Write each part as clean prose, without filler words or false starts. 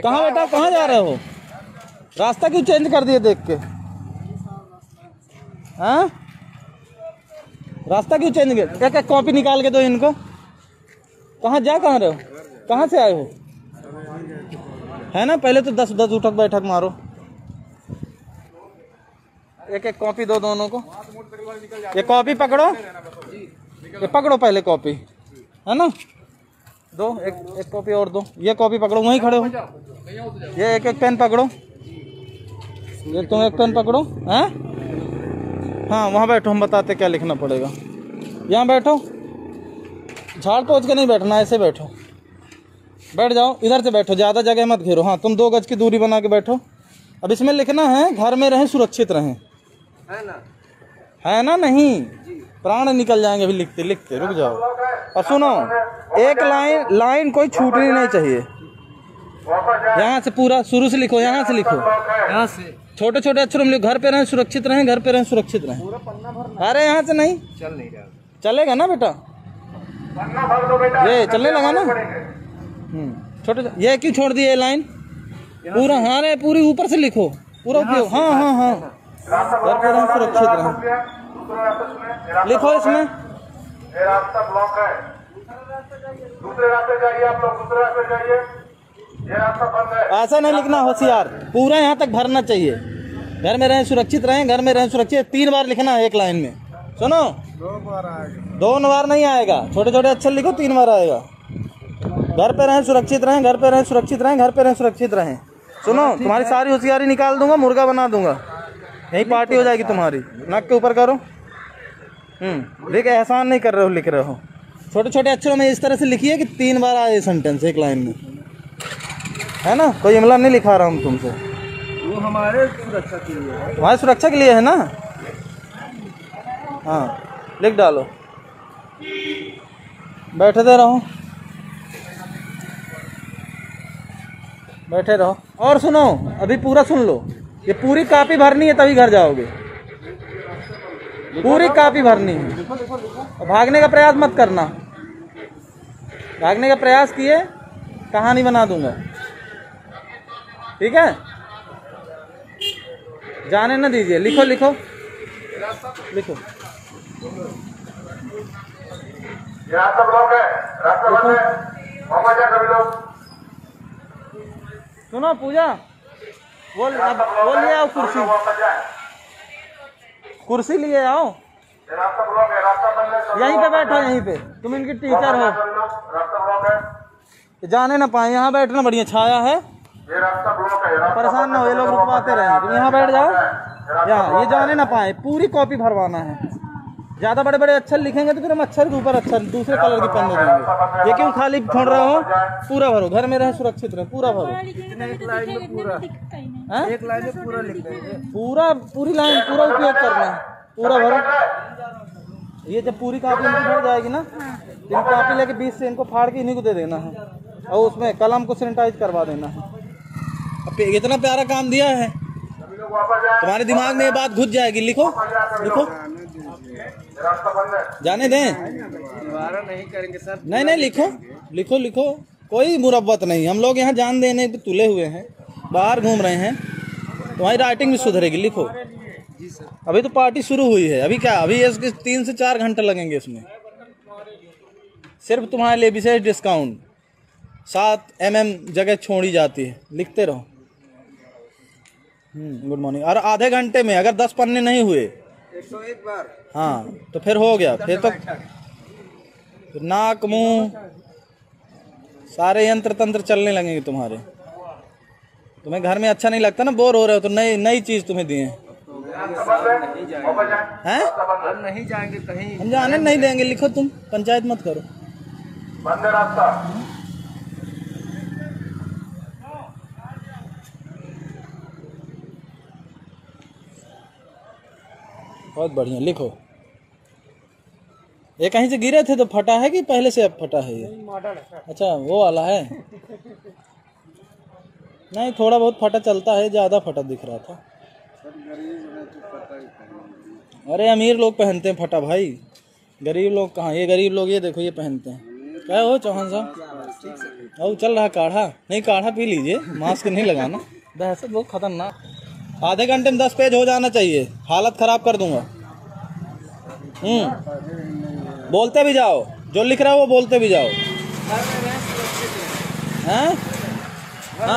कहाँ बेटा कहाँ जा रहे हो? रास्ता क्यों चेंज कर दिए देख के? हाँ रास्ता क्यों चेंज कर? क्या क्या कॉपी निकाल के दो इनको। कहाँ जा कहाँ रहे हो? कहाँ से आए हो? है ना पहले तो 10-10 उठक बैठक मारो। एक एक कॉपी दो दोनों को। ये कॉपी पकड़ो, ये पकड़ो पहले कॉपी, है ना? दो एक कॉपी और दो। ये कॉपी पकड़ो, वहीं खड़े हो। ये एक एक पेन पकड़ो, ये तुम एक पेन पकड़ो। हैं हाँ वहाँ बैठो, हम बताते क्या लिखना पड़ेगा। यहाँ बैठो, झाड़ पोंछ के नहीं बैठना, ऐसे बैठो। बैठ जाओ, इधर से बैठो, ज़्यादा जगह मत घेरो। हाँ तुम 2 गज की दूरी बना के बैठो। अब इसमें लिखना है घर में रहें, सुरक्षित रहें, है ना? है ना? नहीं प्राण निकल जाएंगे अभी लिखते लिखते। रुक जाओ और सुनो, एक लाइन लाइन कोई छूटनी नहीं चाहिए। यहाँ से पूरा शुरू से लिखो, यहाँ से लिखो, यहाँ से छोटे छोटे अक्षरों में लिखो। घर पे रहें सुरक्षित रहें, घर पे रहें सुरक्षित रहें। अरे यहाँ से नहीं चल नहीं चलेगा ना बेटा, ये चलने लगा ना। छोटे ये क्यों छोड़ दिए लाइन पूरा? हाँ रे पूरी ऊपर से लिखो पूरा उपयोग। हाँ हाँ हाँ घर पे रहें सुरक्षित रहें लिखो इसमें। रास्ता ब्लॉक है, दूसरे रास्ते जाइए आप लोग, दूसरे रास्ते जाइए, ये रास्ता बंद है। ऐसा नहीं लिखना, होशियार पूरा यहाँ तक भरना चाहिए। घर में रहें सुरक्षित रहें, घर में रहें सुरक्षित। 3 बार लिखना है एक लाइन में। सुनो 2 बार आएगा, 2 बार नहीं आएगा। छोटे छोटे अक्षर लिखो, 3 बार आएगा। घर पे रहें सुरक्षित रहें, घर पे रहें सुरक्षित रहें, घर पे रहें सुरक्षित रहें। सुनो तुम्हारी सारी होशियारी निकाल दूंगा, मुर्गा बना दूंगा, यही पार्टी हो जाएगी तुम्हारी। नाक के ऊपर करो। देखिए एहसान नहीं कर रहे हो, लिख रहे हो। छोटे छोटे अक्षरों में इस तरह से लिखिए कि 3 बार आए सेंटेंस एक लाइन में, है ना? कोई इमला नहीं लिखा रहा हूँ तुमसे, वो हमारे सुरक्षा के लिए है, हमारे सुरक्षा के लिए है ना? हाँ लिख डालो, बैठे दे रहो, बैठे रहो। और सुनो अभी पूरा सुन लो, ये पूरी कापी भरनी है तभी घर जाओगे, पूरी कापी भरनी है। भागने का प्रयास मत करना, भागने का प्रयास किए कहानी बना दूंगा, ठीक है? जाने ना दीजिए, लिखो लिखो लिखो। रास्ता ब्लॉक है, रास्ता बंद है। सुनो पूजा वो ले आओ कुर्सी, कुर्सी लिए आओ, यहीं पे बैठो, यहीं पे। तुम इनकी टीचर हो, जाने ना पाए, यहाँ बैठना, बढ़िया छाया है, परेशान ना हो, ये लोग रुकवाते रहेंगे। तुम यहाँ बैठ जाओ, यहाँ ये जाने ना पाए। पूरी कॉपी भरवाना है, ज़्यादा बड़े बड़े अक्षर लिखेंगे तो फिर हम अक्षर के ऊपर अक्षर दूसरे कलर की पेन दे देंगे। ये क्यों खाली छोड़ रहे हो? पूरा भरो, घर में रहे सुरक्षित रहे, पूरा भरो। एक लाइन में पूरा लिख देंगे, पूरा पूरी लाइन पूरा उपयोग करना है, पूरा भरो। ये जब पूरी कापी इनकी भर जाएगी ना, इनको कापी लेके 20 से इनको फाड़ के इन्हीं को दे देना है, और उसमें कलम को सैनिटाइज करवा देना है। इतना प्यारा काम दिया है, तुम्हारे दिमाग में ये बात घुस जाएगी। लिखो लिखो, जाने दें, नहीं करेंगे सर। नहीं नहीं लिखो लिखो लिखो, कोई मुरब्बत नहीं। हम लोग यहाँ जान देने पे तुले हुए हैं, बाहर घूम रहे हैं, तुम्हारी राइटिंग भी सुधरेगी। लिखो अभी तो पार्टी शुरू हुई है, अभी क्या, अभी इसके 3 से 4 घंटे लगेंगे इसमें। सिर्फ तुम्हारे लिए विशेष डिस्काउंट, 7 mm जगह छोड़ी जाती है। लिखते रहो। Good morning. और आधे घंटे में अगर 10 पन्ने नहीं हुए 101 बार, हाँ तो फिर हो गया, फिर तो नाक मुंह सारे यंत्र तंत्र चलने लगेंगे तुम्हारे। तुम्हें घर में अच्छा नहीं लगता ना, बोर हो रहे हो, तो नई नई चीज तुम्हें दिए हैं। हम नहीं जाएंगे कहीं, हम जाने नहीं देंगे। लिखो, तुम पंचायत मत करो। बहुत बढ़िया लिखो। ये कहीं से गिरे थे तो फटा है कि पहले से अब फटा है? ये अच्छा वो वाला है। नहीं थोड़ा बहुत फटा चलता है, ज़्यादा फटा दिख रहा था। अरे अमीर लोग पहनते हैं फटा भाई, गरीब लोग कहाँ। ये गरीब लोग ये देखो ये पहनते हैं। क्या हो चौहान साहब? और चल रहा काढ़ा, नहीं काढ़ा पी लीजिए, मास्क नहीं लगाना। दहशत बहुत खतरनाक। आधे घंटे में 10 पेज हो जाना चाहिए, हालत खराब कर दूंगा। बोलते भी जाओ, जो लिख रहा है वो बोलते भी जाओ। हाँ?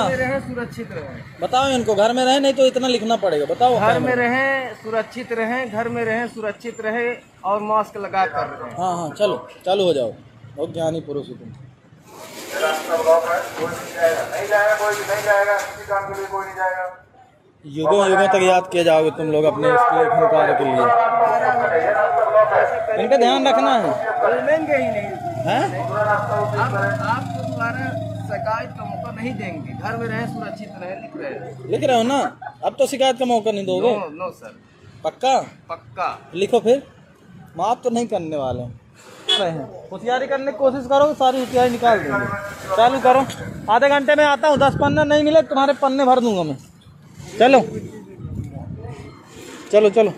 रहे सुरक्षित रहें, बताओ इनको घर में रहें, नहीं तो इतना लिखना पड़ेगा। बताओ घर में रहें, सुरक्षित रहें, घर में रहें, सुरक्षित रहें और मास्क लगा कर रहें। हाँ हाँ, चलो चालू हो जाओ। बहुत ज्ञानी पुरुष हो तुम। युगों युगों तक याद किए जाओगे तुम लोग अपने इसके कार्य के लिए। इनका ध्यान रखना है, शिकायत का मौका नहीं देंगे। घर में रहें, सुरक्षित रहें, लिख रहे हो ना? अब तो शिकायत का मौका नहीं दोगे। No sir. पक्का? पक्का। लिखो फिर, माफ तो नहीं करने वाले हैं। होशियारी करने की कोशिश करो, सारी होशियारी निकाल देंगे। चालू करो, आधे घंटे में आता हूँ। 10 पन्ने नहीं मिले तुम्हारे, पन्ने भर दूंगा मैं। चलो चलो चलो।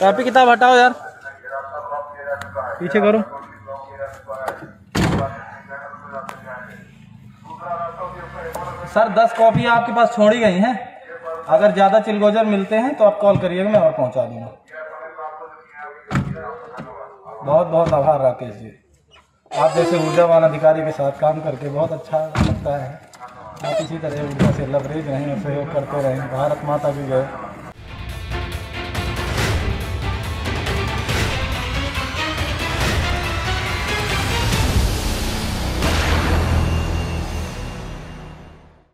कॉपी किताब हटाओ यार, पीछे करो। सर 10 कॉपी आपके पास छोड़ी गई हैं, अगर ज़्यादा चिलगोजर मिलते हैं तो आप कॉल करिएगा, मैं और पहुंचा दूंगा। बहुत बहुत आभार राकेश जी, आप जैसे ऊर्जावान अधिकारी के साथ काम करके बहुत अच्छा लगता है। आप इसी तरह ऊर्जा से लबरेज रहें, सहयोग करते रहें। भारत माता की जय।